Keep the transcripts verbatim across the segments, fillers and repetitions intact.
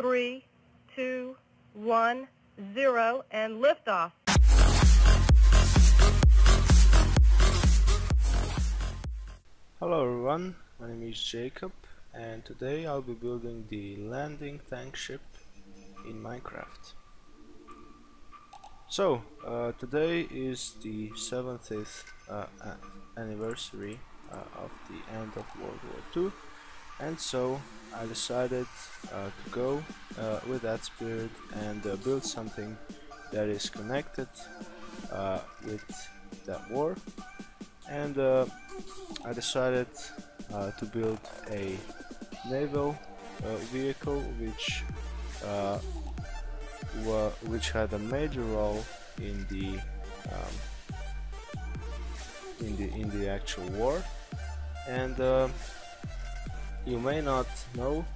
three, two, one, zero, and liftoff. Hello everyone, my name is Jacob, and today I'll be building the landing tank ship in Minecraft. So, uh, today is the seventieth uh, uh, anniversary uh, of the end of World War Two, and so I decided uh, to go uh, with that spirit and uh, build something that is connected uh, with that war. And uh, I decided uh, to build a naval uh, vehicle which uh, which had a major role in the um, in the in the actual war. And uh, you may not know,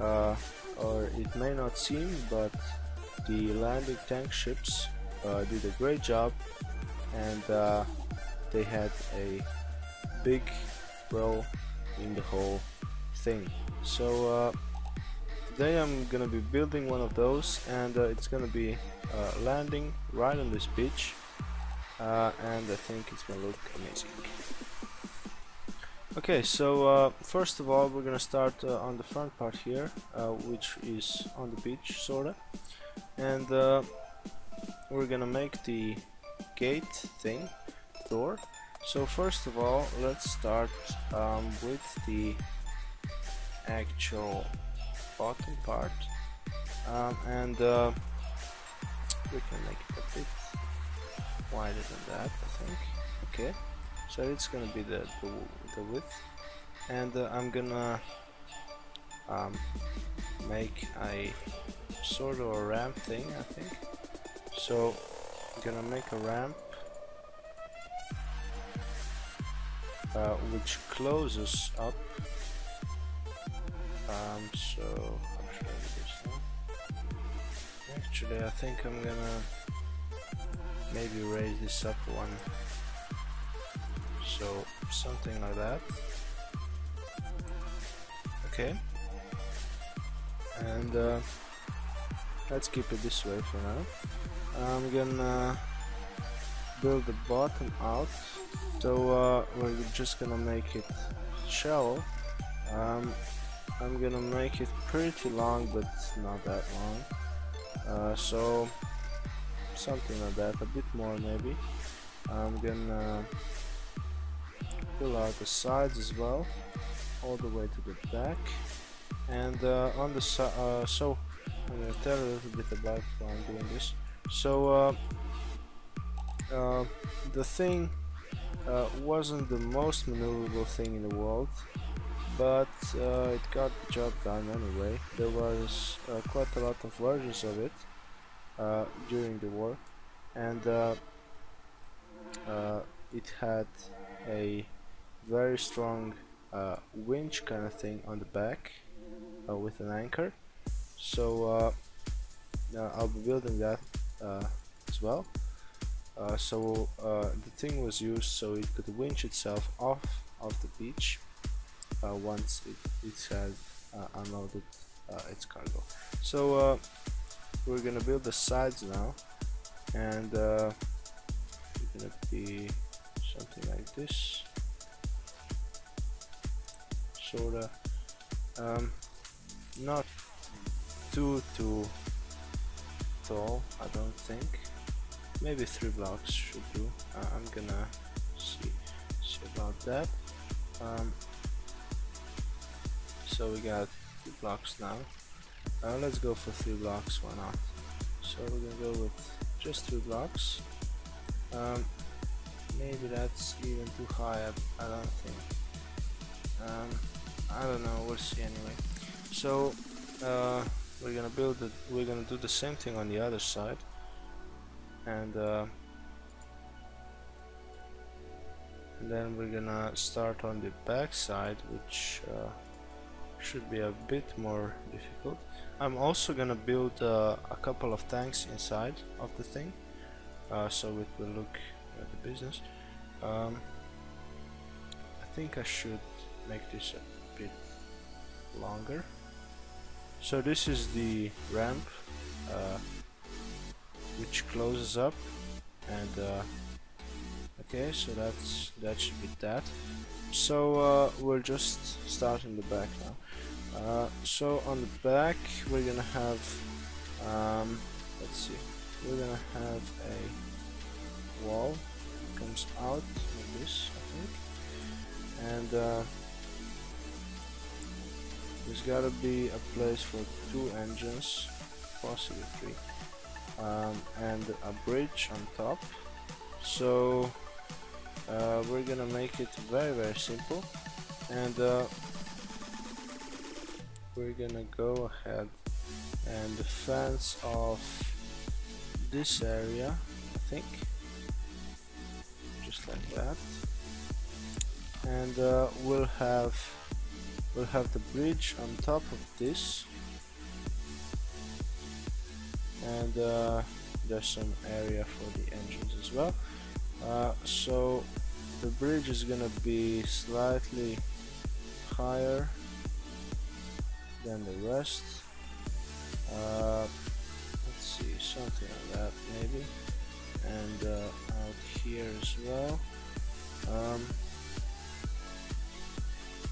uh, or it may not seem, but the landing tank ships uh, did a great job, and uh, they had a big role in the whole thing. So uh, today I'm gonna be building one of those, and uh, it's gonna be uh, landing right on this beach, uh, and I think it's gonna look amazing. Okay, so uh, first of all we're gonna start uh, on the front part here, uh, which is on the beach sorta, and uh, we're gonna make the gate thing, door. So first of all let's start um, with the actual bottom part, um, and uh, we can make it a bit wider than that, I think. Okay, so it's gonna be the, the, the width, and uh, I'm gonna um, make a sort of a ramp thing, I think. So I'm gonna make a ramp uh, which closes up. Um, so I'll show you this now. Actually, I think I'm gonna maybe raise this up one, so something like that. Okay, and uh, let's keep it this way for now. I'm gonna build the bottom out, so uh, we're just gonna make it shallow. Um, I'm gonna make it pretty long, but not that long, uh, so something like that, a bit more maybe. I'm gonna fill out the sides as well, all the way to the back, and uh, on the si uh, so I'm gonna tell a little bit about why I'm doing this. So uh, uh, the thing uh, wasn't the most maneuverable thing in the world, but uh, it got the job done anyway. There was uh, quite a lot of versions of it uh, during the war, and uh, uh, it had a very strong uh, winch kind of thing on the back uh, with an anchor. So uh, uh, I'll be building that uh, as well. Uh, so uh, the thing was used so it could winch itself off of the beach Uh, once it, it has uh, unloaded uh, its cargo. So uh, we're gonna build the sides now, and uh, it's gonna be something like this sorta, um, not too too tall, I don't think. Maybe three blocks should do. uh, I'm gonna see, see about that. um, So we got two blocks now. Uh, let's go for three blocks, why not? So we're gonna go with just three blocks. Um, maybe that's even too high up, I don't think. Um, I don't know, we'll see anyway. So uh, we're gonna build it. We're gonna do the same thing on the other side, and uh, and then we're gonna start on the back side, which. Uh, should be a bit more difficult. I'm also gonna build uh, a couple of tanks inside of the thing, uh, so it will look at the business. um, I think I should make this a bit longer, So this is the ramp, uh, which closes up, and uh, okay, so that's that should be that. So uh, we'll just start in the back now. Uh, so on the back we're gonna have, um, let's see, we're gonna have a wall that comes out like this, I think, and uh, there's gotta be a place for two engines, possibly three, um, and a bridge on top. So uh, we're gonna make it very very simple, and uh, we're gonna go ahead and fence off this area, I think, just like that, and uh, we'll have we'll have the bridge on top of this, and uh, there's some area for the engines as well. Uh, so the bridge is gonna be slightly higher than the rest. Uh, let's see, something like that maybe, and uh, out here as well. Um,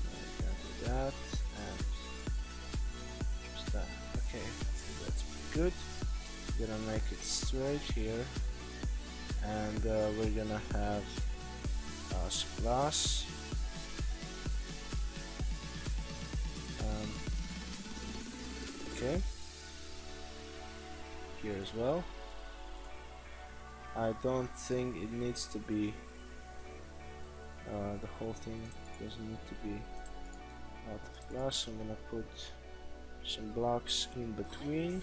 do that and just that. Okay, I think that's pretty good. Gonna make it straight here, and uh, we're gonna have a splash, um, okay, here as well. I don't think it needs to be uh, the whole thing doesn't need to be out of glass. I'm gonna put some blocks in between.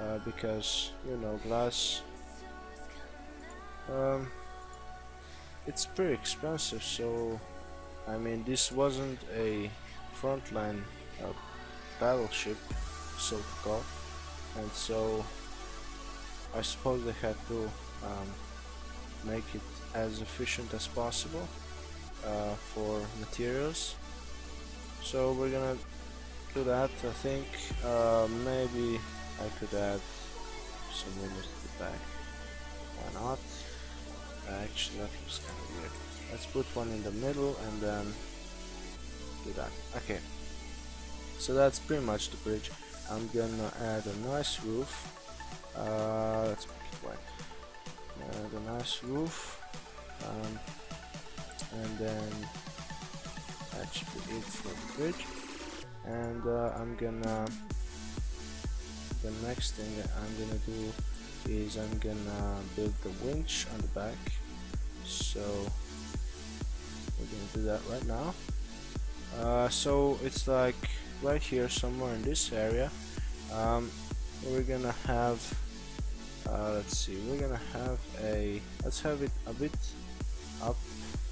Uh, because, you know, glass, um, it's pretty expensive, so, I mean, this wasn't a frontline uh, battleship, so called, and so I suppose they had to um, make it as efficient as possible uh, for materials. So we're gonna do that, I think. uh, maybe I could add some windows to the back. Why not? Actually, that looks kind of weird. Let's put one in the middle and then do that. Okay. So that's pretty much the bridge. I'm gonna add a nice roof. Uh, let's make it white. Add a nice roof. Um, and then that should be it for the bridge. And uh, I'm gonna. The next thing that I'm gonna do is I'm gonna build the winch on the back, so we're gonna do that right now. Uh, so it's like right here somewhere in this area. Um, we're gonna have uh, let's see, we're gonna have a let's have it a bit up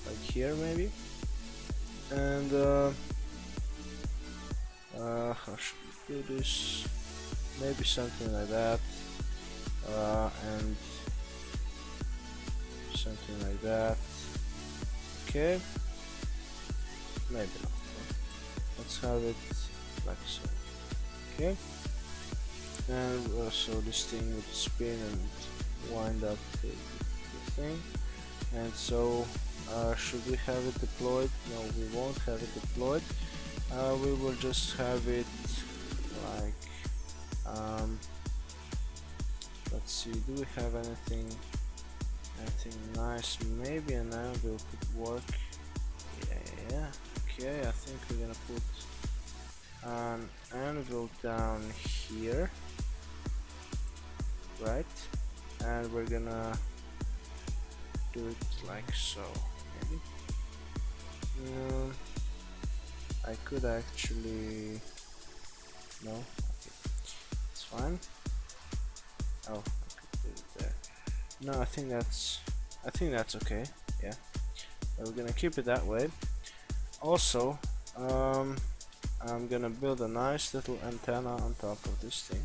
like here maybe, and uh, uh, how should we do this? Maybe something like that, uh, and something like that. Okay, maybe not. Let's have it like so. Okay, and uh, so this thing would spin and wind up the, the thing. And so, uh, should we have it deployed? No, we won't have it deployed. Uh, we will just have it like. Um, let's see, do we have anything anything nice? Maybe an anvil could work. Yeah, okay, I think we're gonna put an anvil down here, right, and we're gonna do it like so maybe. um, I could actually no fine. Oh, I could do it there. No, I think that's I think that's okay. Yeah, we're gonna keep it that way. Also, um, I'm gonna build a nice little antenna on top of this thing.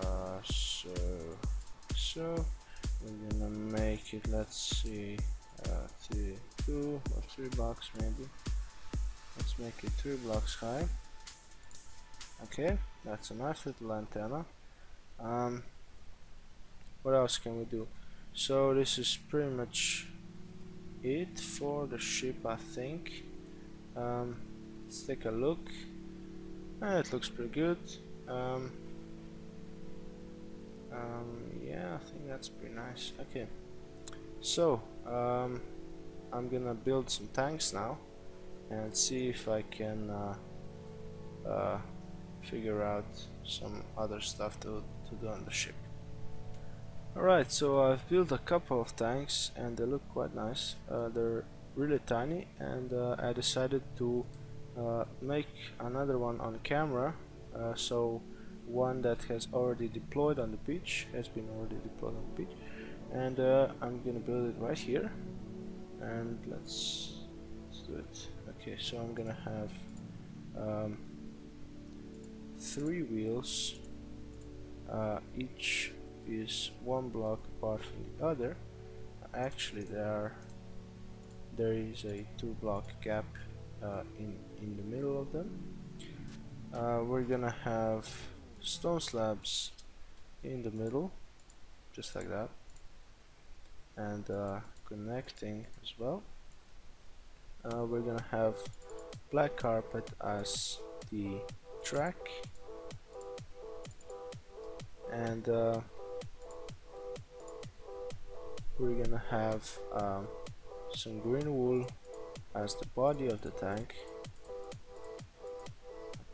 Uh, so so we're gonna make it. Let's see, uh, three, two or three blocks maybe. Let's make it three blocks high. Okay, that's a nice little antenna. Um, what else can we do? So this is pretty much it for the ship, I think. Um, let's take a look. Uh, it looks pretty good. Um, um, yeah, I think that's pretty nice. Okay, so um, I'm gonna build some tanks now and see if I can uh, uh, figure out some other stuff to, to do on the ship. Alright, so I've built a couple of tanks and they look quite nice. Uh, they're really tiny, and uh, I decided to uh, make another one on camera. Uh, so one that has already deployed on the beach, has been already deployed on the beach, and uh, I'm gonna build it right here. And let's, let's do it. Okay, so I'm gonna have um, three wheels, uh, each is one block apart from the other. Actually, there are, there is a two block gap uh, in in the middle of them. Uh, we're gonna have stone slabs in the middle, just like that, and uh, connecting as well. Uh, we're gonna have black carpet as the track, and uh, we're gonna have um, some green wool as the body of the tank.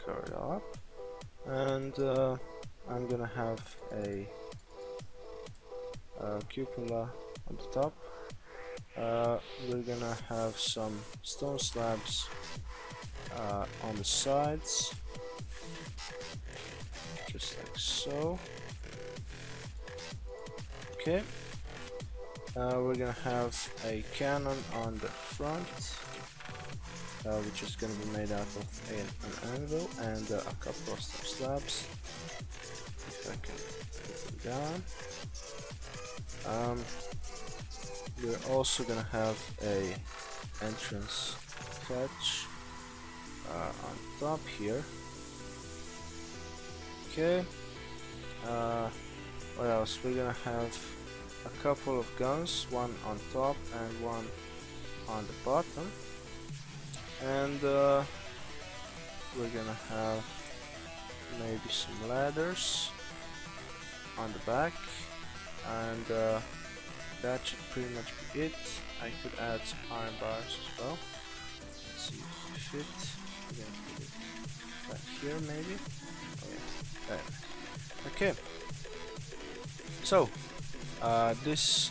Cover it all up, and uh, I'm gonna have a, a cupola on the top. Uh, we're gonna have some stone slabs uh, on the sides, just like so. Okay. Uh, we're gonna have a cannon on the front, uh, which is gonna be made out of a, an anvil and uh, a couple of slabs. If I can put them down. Um, we're also gonna have a entrance hatch uh, on top here. Okay. Uh, what else? We're gonna have a couple of guns, one on top and one on the bottom, and uh, we're gonna have maybe some ladders on the back, and uh, that should pretty much be it. I could add some iron bars as well. Let's see if it fits. We're gonna put it back here maybe. Okay, there. Okay. So Uh, this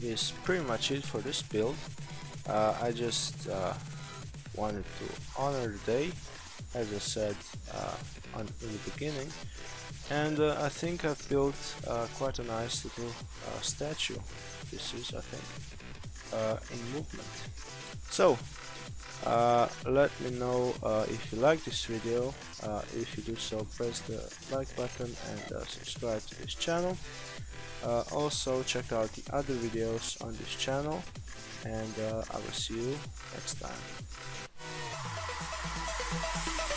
is pretty much it for this build. Uh, I just uh, wanted to honor the day, as I said uh, on, in the beginning, and uh, I think I've built uh, quite a nice little uh, statue. This is, I think, uh, in movement. So uh, let me know uh, if you like this video. Uh, if you do so, press the like button and uh, subscribe to this channel. Uh, also check out the other videos on this channel, and uh, I will see you next time.